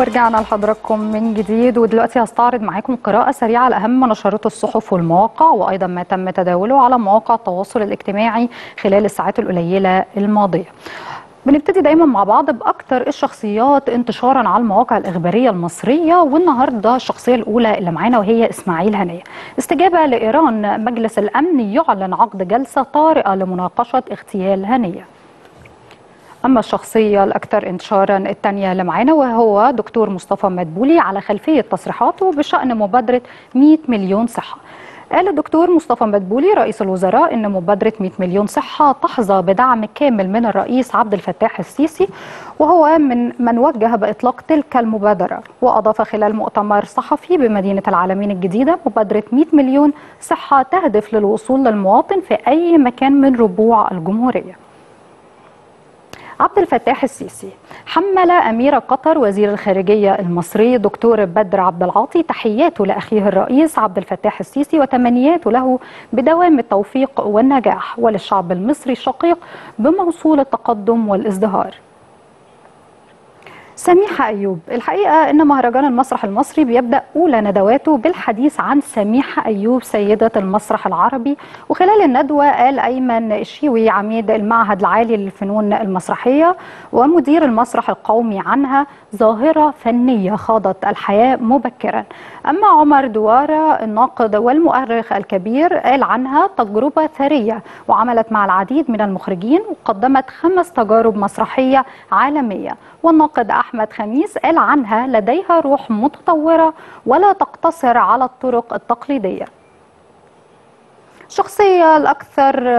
ورجعنا لحضراتكم من جديد. ودلوقتي هستعرض معاكم قراءة سريعة على أهم ما نشرته الصحف والمواقع، وأيضا ما تم تداوله على مواقع التواصل الاجتماعي خلال الساعات القليلة الماضية. بنبتدي دايما مع بعض بأكتر الشخصيات انتشارا على المواقع الإخبارية المصرية، والنهارده الشخصية الأولى اللي معانا وهي إسماعيل هنية. استجابة لإيران، مجلس الأمن يعلن عقد جلسة طارئة لمناقشة اغتيال هنية. أما الشخصية الأكثر انتشارا الثانية اللي معانا وهو دكتور مصطفى مدبولي، على خلفية تصريحاته بشأن مبادرة 100 مليون صحة. قال الدكتور مصطفى مدبولي رئيس الوزراء إن مبادرة 100 مليون صحة تحظى بدعم كامل من الرئيس عبد الفتاح السيسي، وهو من وجه بإطلاق تلك المبادرة. وأضاف خلال مؤتمر صحفي بمدينة العالمين الجديدة، مبادرة 100 مليون صحة تهدف للوصول للمواطن في أي مكان من ربوع الجمهورية. عبد الفتاح السيسي حمل أمير قطر وزير الخارجية المصري دكتور بدر عبد العاطي تحياته لأخيه الرئيس عبد الفتاح السيسي وتمنياته له بدوام التوفيق والنجاح، وللشعب المصري الشقيق بموصول التقدم والازدهار. سميحة أيوب، الحقيقة إن مهرجان المسرح المصري بيبدأ أولى ندواته بالحديث عن سميحة أيوب سيدة المسرح العربي. وخلال الندوة قال أيمن الشيوي عميد المعهد العالي للفنون المسرحية ومدير المسرح القومي عنها ظاهرة فنية خاضت الحياة مبكرا. أما عمر دوارة الناقد والمؤرخ الكبير قال عنها تجربة ثرية وعملت مع العديد من المخرجين وقدمت 5 تجارب مسرحية عالمية. والناقد أحمد خميس قال عنها لديها روح متطورة ولا تقتصر على الطرق التقليدية. الشخصية الأكثر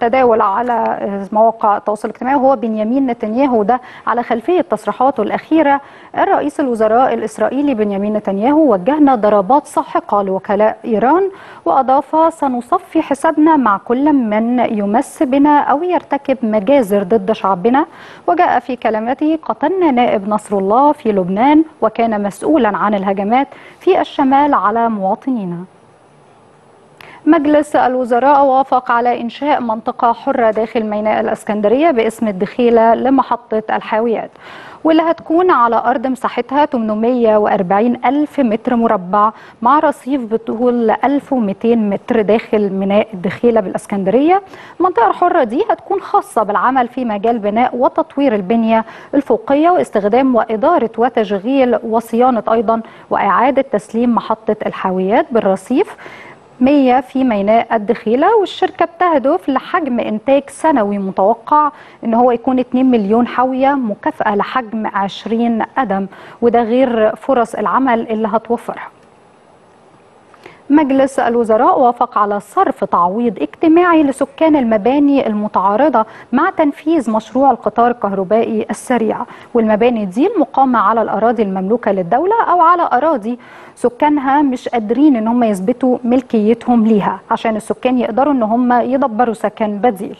تداول على مواقع التواصل الاجتماعي هو بنيامين نتنياهو، ده على خلفية تصريحاته الأخيرة. الرئيس الوزراء الإسرائيلي بنيامين نتنياهو وجهنا ضربات ساحقة لوكلاء إيران، وأضاف سنصفي حسابنا مع كل من يمس بنا أو يرتكب مجازر ضد شعبنا. وجاء في كلمته قتلنا نائب نصر الله في لبنان وكان مسؤولا عن الهجمات في الشمال على مواطنينا. مجلس الوزراء وافق على إنشاء منطقة حرة داخل ميناء الإسكندرية باسم الدخيلة لمحطة الحاويات، واللي هتكون على أرض مساحتها 840 ألف متر مربع مع رصيف بطول 1200 متر داخل ميناء الدخيلة بالإسكندرية. المنطقة الحرة دي هتكون خاصة بالعمل في مجال بناء وتطوير البنية الفوقية واستخدام وإدارة وتشغيل وصيانة أيضا وإعادة تسليم محطة الحاويات بالرصيف 100 في ميناء الدخيلة. والشركة بتهدف لحجم إنتاج سنوي متوقع إن هو يكون 2 مليون حاوية، مكافأة لحجم 20 قدم، وده غير فرص العمل اللي هتوفرها. مجلس الوزراء وافق على صرف تعويض اجتماعي لسكان المباني المتعارضة مع تنفيذ مشروع القطار الكهربائي السريع، والمباني دي المقامة على الأراضي المملوكة للدولة أو على أراضي سكانها مش قادرين إن هم يثبتوا ملكيتهم ليها، عشان السكان يقدروا إن هم يدبروا سكن بديل.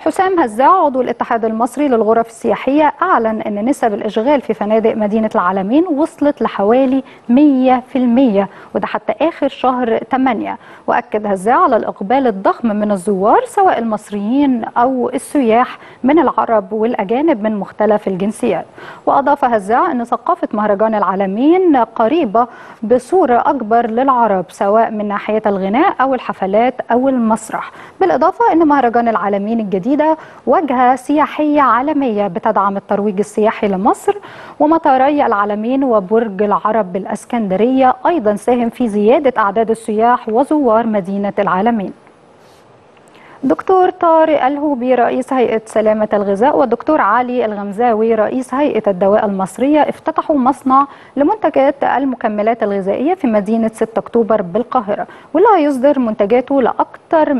حسام هزاع عضو الاتحاد المصري للغرف السياحية أعلن أن نسب الإشغال في فنادق مدينة العالمين وصلت لحوالي 100%، وده حتى آخر شهر 8. وأكد هزاع على الإقبال الضخم من الزوار سواء المصريين أو السياح من العرب والأجانب من مختلف الجنسيات. وأضاف هزاع أن ثقافة مهرجان العالمين قريبة بصورة أكبر للعرب سواء من ناحية الغناء أو الحفلات أو المسرح، بالإضافة أن مهرجان العالمين الجديد واجهة سياحية عالمية بتدعم الترويج السياحي لمصر، ومطاري العالمين وبرج العرب بالإسكندرية أيضا ساهم في زيادة أعداد السياح وزوار مدينة العالمين. دكتور طارق الهوبي رئيس هيئة سلامة الغذاء والدكتور علي الغمزاوي رئيس هيئة الدواء المصرية افتتحوا مصنع لمنتجات المكملات الغذائية في مدينة 6 أكتوبر بالقاهرة، واللي هيصدر منتجاته لأكثر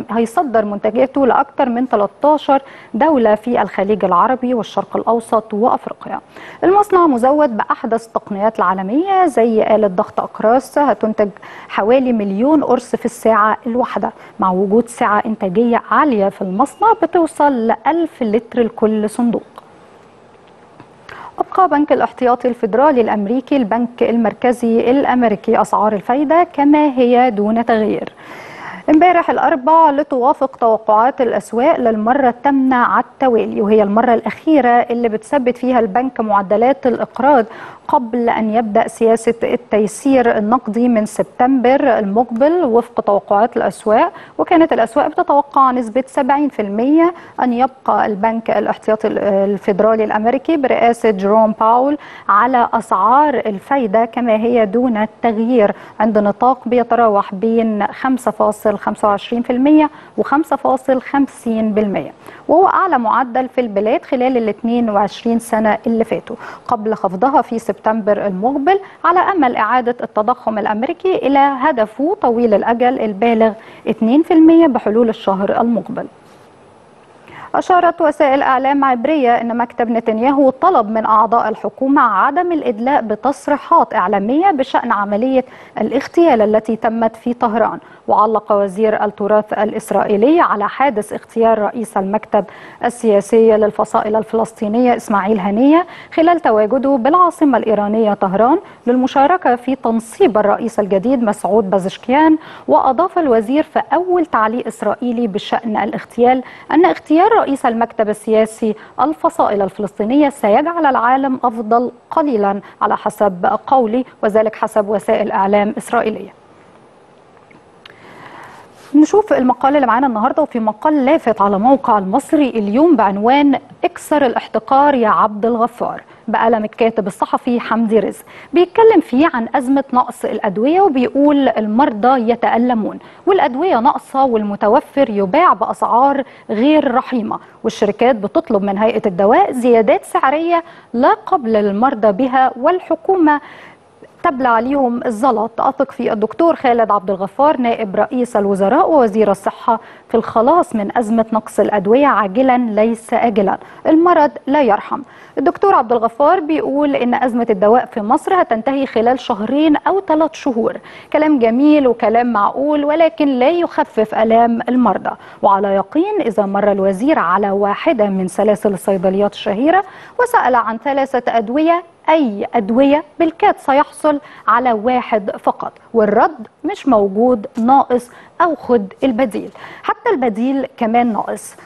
من 13 دولة في الخليج العربي والشرق الأوسط وأفريقيا. المصنع مزود بأحدث التقنيات العالمية زي آلة ضغط أقراص هتنتج حوالي 1,000,000 قرص في الساعة الواحدة، مع وجود سعة إنتاجية عالية في المصنع بتوصل ل1000 لتر لكل صندوق. أبقى بنك الاحتياطي الفيدرالي الأمريكي البنك المركزي الأمريكي أسعار الفايدة كما هي دون تغيير. امبارح الأربعاء لتوافق توقعات الأسواق للمرة الثامنة على التوالي، وهي المرة الأخيرة اللي بتثبت فيها البنك معدلات الإقراض قبل أن يبدأ سياسة التيسير النقدي من سبتمبر المقبل وفق توقعات الأسواق. وكانت الأسواق بتتوقع نسبة 70% أن يبقى البنك الاحتياطي الفيدرالي الأمريكي برئاسة جيروم باول على أسعار الفايدة كما هي دون التغيير عند نطاق بيتراوح بين 5.25% و 5.50%، وهو أعلى معدل في البلاد خلال ال 22 سنة اللي فاتوا قبل خفضها في سبتمبر المقبل على أمل إعادة التضخم الأمريكي إلى هدفه طويل الأجل البالغ 2% بحلول الشهر المقبل. أشارت وسائل أعلام عبرية أن مكتب نتنياهو طلب من أعضاء الحكومة عدم الإدلاء بتصريحات إعلامية بشأن عملية الاغتيال التي تمت في طهران. وعلق وزير التراث الإسرائيلي على حادث اغتيال رئيس المكتب السياسي للفصائل الفلسطينية إسماعيل هنية خلال تواجده بالعاصمة الإيرانية طهران للمشاركة في تنصيب الرئيس الجديد مسعود بازشكيان. وأضاف الوزير في أول تعليق إسرائيلي بشأن الاغتيال أن اغتيال رئيس المكتب السياسي الفصائل الفلسطينية سيجعل العالم أفضل قليلا على حسب قولي، وذلك حسب وسائل أعلام إسرائيلية. نشوف المقال اللي معانا النهارده، وفي مقال لافت على موقع المصري اليوم بعنوان اكسر الاحتكار يا عبد الغفار بقلم الكاتب الصحفي حمدي رزق، بيتكلم فيه عن أزمة نقص الأدوية وبيقول المرضى يتألمون والأدوية ناقصة والمتوفر يباع بأسعار غير رحيمة، والشركات بتطلب من هيئة الدواء زيادات سعرية لا قبل المرضى بها، والحكومة تبلى عليهم الزلط. أثق في الدكتور خالد عبد الغفار نائب رئيس الوزراء ووزير الصحة في الخلاص من أزمة نقص الأدوية عاجلا ليس آجلا، المرض لا يرحم. الدكتور عبد الغفار بيقول إن أزمة الدواء في مصر هتنتهي خلال 2 أو 3 شهور. كلام جميل وكلام معقول، ولكن لا يخفف آلام المرضى. وعلى يقين إذا مر الوزير على واحدة من سلاسل الصيدليات الشهيرة وسأل عن 3 أدوية، أي أدوية بالكاد سيحصل على 1 فقط، والرد مش موجود، ناقص أو خد البديل. حتى البديل كمان ناقص،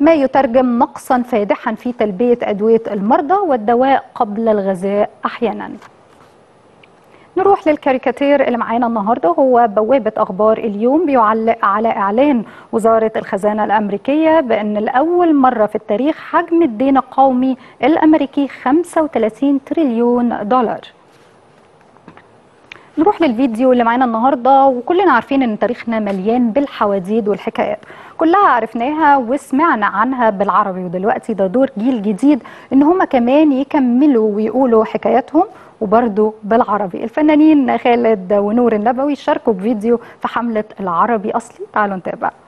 ما يترجم نقصا فادحا في تلبية أدوية المرضى والدواء قبل الغذاء أحيانا. نروح للكاريكاتير اللي معانا النهارده، هو بوابة أخبار اليوم بيعلق على إعلان وزارة الخزانة الأمريكية بأن لأول مرة في التاريخ حجم الدين القومي الأمريكي 35 تريليون دولار. نروح للفيديو اللي معانا النهارده، وكلنا عارفين ان تاريخنا مليان بالحواديت والحكايات كلها عرفناها وسمعنا عنها بالعربي، ودلوقتي ده دور جيل جديد ان هما كمان يكملوا ويقولوا حكاياتهم وبرضه بالعربي. الفنانين خالد ونور النبوي شاركوا بفيديو في حملة العربي أصلي، تعالوا نتابع.